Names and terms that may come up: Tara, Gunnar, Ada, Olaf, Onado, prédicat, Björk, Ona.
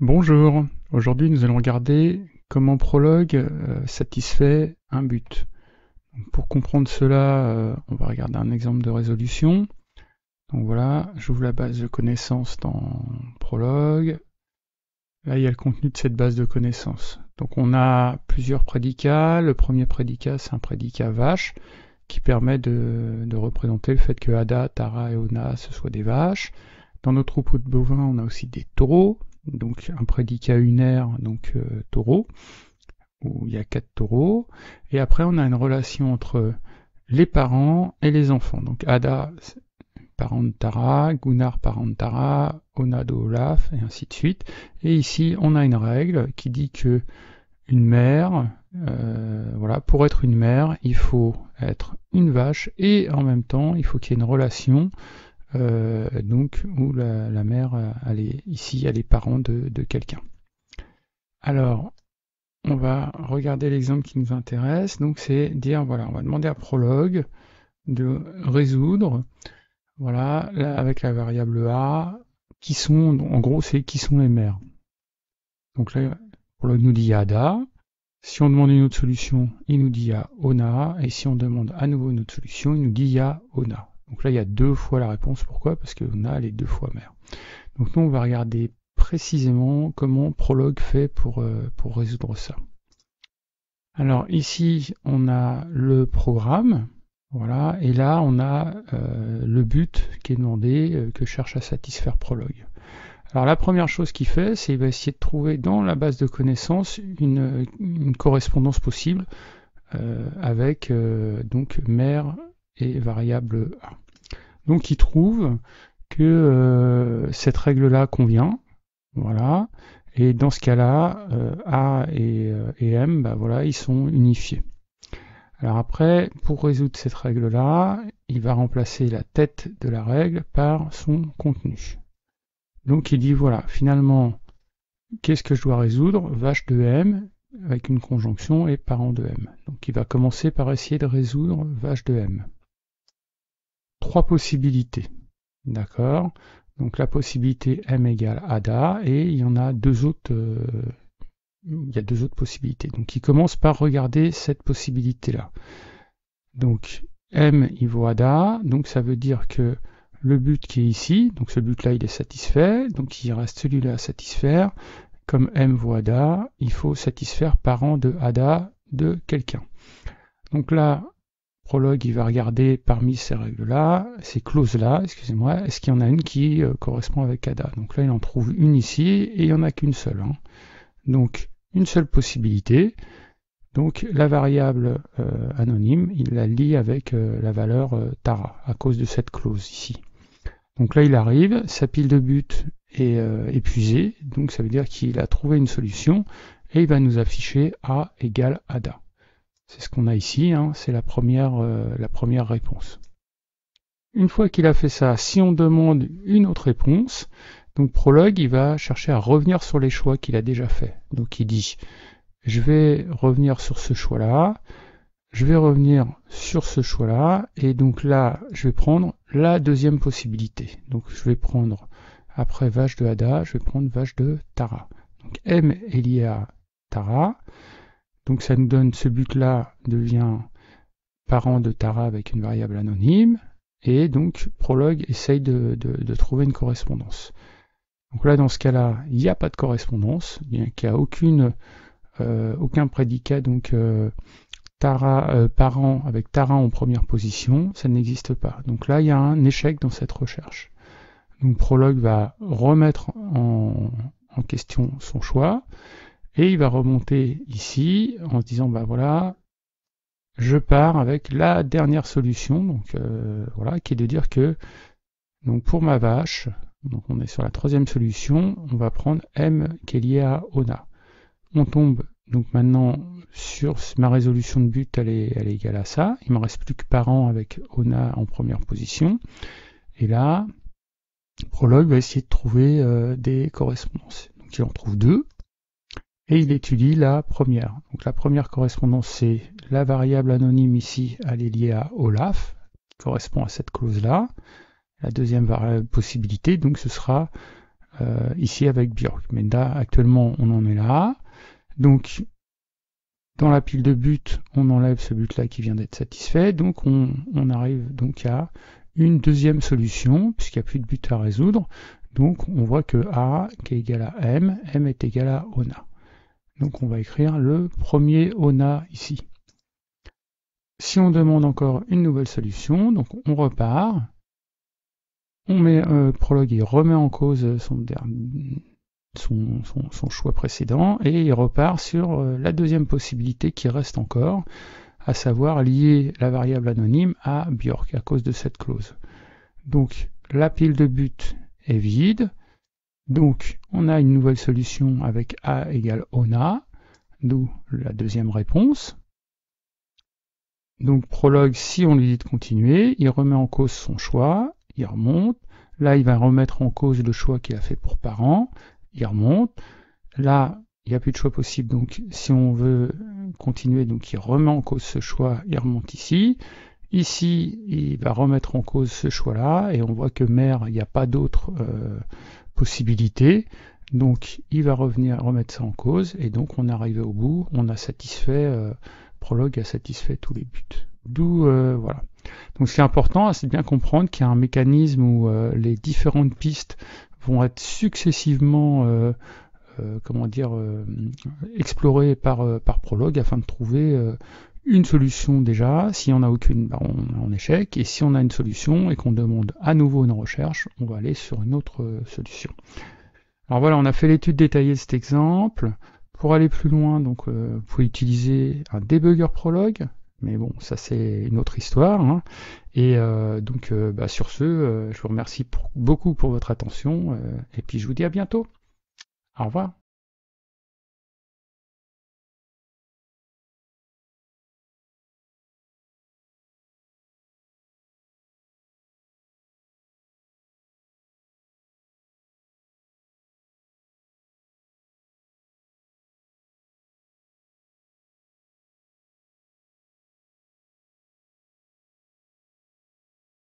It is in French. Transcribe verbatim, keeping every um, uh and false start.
Bonjour, aujourd'hui nous allons regarder comment Prologue satisfait un but. Pour comprendre cela, on va regarder un exemple de résolution. Donc voilà, j'ouvre la base de connaissances dans Prologue. Là, il y a le contenu de cette base de connaissances. Donc on a plusieurs prédicats. Le premier prédicat, c'est un prédicat vache qui permet de, de représenter le fait que Ada, Tara et Ona, ce soient des vaches. Dans nos troupeaux de bovins, on a aussi des taureaux. Donc un prédicat unaire, donc euh, taureau, où il y a quatre taureaux. Et après, on a une relation entre les parents et les enfants. Donc Ada, parent de Tara, Gunnar, parent de Tara, Onado, Olaf, et ainsi de suite. Et ici, on a une règle qui dit que une mère, euh, voilà, pour être une mère, il faut être une vache et en même temps, il faut qu'il y ait une relation. Euh, donc où la, la mère, elle est, ici, elle est parent de, de quelqu'un. Alors, on va regarder l'exemple qui nous intéresse. Donc, c'est dire, voilà, on va demander à Prologue de résoudre, voilà, là, avec la variable A, qui sont, en gros, c'est qui sont les mères. Donc là, Prologue nous dit Ada. Si on demande une autre solution, il nous dit à Ona. Et si on demande à nouveau une autre solution, il nous dit à Ona. Donc là, il y a deux fois la réponse. Pourquoi? Parce qu'on a les deux fois mère. Donc nous, on va regarder précisément comment Prologue fait pour, euh, pour résoudre ça. Alors ici, on a le programme. Voilà. Et là, on a euh, le but qui est demandé, euh, que cherche à satisfaire Prologue. Alors la première chose qu'il fait, c'est qu'il va essayer de trouver dans la base de connaissances une, une correspondance possible euh, avec euh, donc mère et variable A. Donc il trouve que euh, cette règle-là convient, voilà, et dans ce cas-là, euh, A et, euh, et M, bah voilà, ils sont unifiés. Alors après, pour résoudre cette règle-là, il va remplacer la tête de la règle par son contenu. Donc il dit, voilà, finalement, qu'est-ce que je dois résoudre? Vache de M, avec une conjonction, et parent de M. Donc il va commencer par essayer de résoudre vache de M. Trois possibilités, d'accord? Donc la possibilité M égale Ada, et il y en a deux autres, euh, il y a deux autres possibilités. Donc il commence par regarder cette possibilité-là. Donc M, il vaut Ada, donc ça veut dire que le but qui est ici, donc ce but-là, il est satisfait, donc il reste celui-là à satisfaire. Comme M vaut Ada, il faut satisfaire parent de Ada de quelqu'un. Donc là, Prologue, il va regarder parmi ces règles-là, ces clauses-là, excusez-moi, est-ce qu'il y en a une qui euh, correspond avec Ada? Donc là, il en trouve une ici, et il n'y en a qu'une seule. Hein. Donc, une seule possibilité. Donc, la variable euh, anonyme, il la lie avec euh, la valeur euh, Tara, à cause de cette clause ici. Donc là, il arrive, sa pile de buts est euh, épuisée, donc ça veut dire qu'il a trouvé une solution, et il va nous afficher A égale Ada. C'est ce qu'on a ici, hein, c'est la première, euh, la première réponse. Une fois qu'il a fait ça, si on demande une autre réponse, donc Prologue, il va chercher à revenir sur les choix qu'il a déjà fait. Donc il dit, je vais revenir sur ce choix-là, je vais revenir sur ce choix-là, et donc là, je vais prendre la deuxième possibilité. Donc je vais prendre, après vache de Ada, je vais prendre vache de Tara. Donc M est lié à Tara, donc ça nous donne ce but-là devient parent de Tara avec une variable anonyme, et donc Prologue essaye de, de, de trouver une correspondance. Donc là, dans ce cas-là, il n'y a pas de correspondance, bien qu'il n'y a aucune, euh, aucun prédicat, donc... Euh, Tara, euh, parent avec Tara en première position, ça n'existe pas. Donc là, il y a un échec dans cette recherche. Donc Prologue va remettre en, en question son choix, et il va remonter ici en se disant, bah voilà, je pars avec la dernière solution, donc euh, voilà, qui est de dire que donc pour ma vache, donc on est sur la troisième solution, on va prendre M qui est lié à Ona. On tombe donc maintenant sur ma résolution de but, elle est, elle est égale à ça. Il ne me reste plus que parent avec Ona en première position. Et là, Prologue va essayer de trouver euh, des correspondances. Donc il en trouve deux. Et il étudie la première. Donc la première correspondance, c'est la variable anonyme ici, elle est liée à Olaf, qui correspond à cette clause-là. La deuxième possibilité, donc ce sera euh, ici avec Björk. Mais là, actuellement, on en est là. Donc, dans la pile de buts, on enlève ce but-là qui vient d'être satisfait. Donc, on, on arrive donc à une deuxième solution, puisqu'il n'y a plus de but à résoudre. Donc, on voit que A qui est égal à M, M est égal à Ona. Donc, on va écrire le premier Ona ici. Si on demande encore une nouvelle solution, donc on repart, on met euh, prologue, il remet en cause son, son, son, son choix précédent et il repart sur euh, la deuxième possibilité qui reste encore, à savoir lier la variable anonyme à Björk à cause de cette clause. Donc la pile de but est vide, donc on a une nouvelle solution avec A égale Ona, d'où la deuxième réponse. Donc prologue, si on lui dit de continuer, il remet en cause son choix, il remonte. Là, il va remettre en cause le choix qu'il a fait pour parent, il remonte. Là, il n'y a plus de choix possible, donc si on veut continuer, donc il remet en cause ce choix, il remonte ici. Ici, il va remettre en cause ce choix-là, et on voit que mère, il n'y a pas d'autre euh, possibilité. Donc, il va revenir remettre ça en cause, et donc on est arrivé au bout, on a satisfait... Euh, prologue a satisfait tous les buts. D'où, euh, voilà. Donc ce qui est important, c'est de bien comprendre qu'il y a un mécanisme où euh, les différentes pistes vont être successivement euh, euh, comment dire, euh, explorées par, euh, par prologue afin de trouver euh, une solution déjà. Si on n'a aucune, bah, on est en échec. Et si on a une solution et qu'on demande à nouveau une recherche, on va aller sur une autre euh, solution. Alors voilà, on a fait l'étude détaillée de cet exemple. Pour aller plus loin, donc, euh, vous pouvez utiliser un débugger prologue, mais bon, ça c'est une autre histoire. Hein. Et euh, donc, euh, bah, sur ce, euh, je vous remercie pour, beaucoup pour votre attention, euh, et puis je vous dis à bientôt. Au revoir.